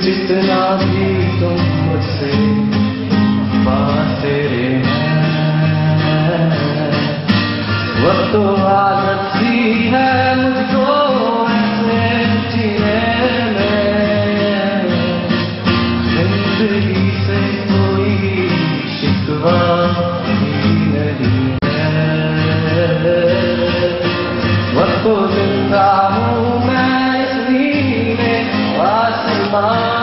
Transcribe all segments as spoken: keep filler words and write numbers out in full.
जितना भी तुम मुझसे पास तेरे हैं, वो तो आदत सी है मुझको ऐसे जीने में। जिंदगी से कोई शिकवा ही नहीं है, वो तो जिंदा हूँ मैं इसलिए मैं आसमान।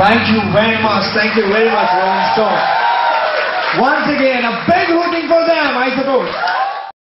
Thank you very much. Thank you very much, Rolling Stones. Once again, a big hooting for them, I suppose.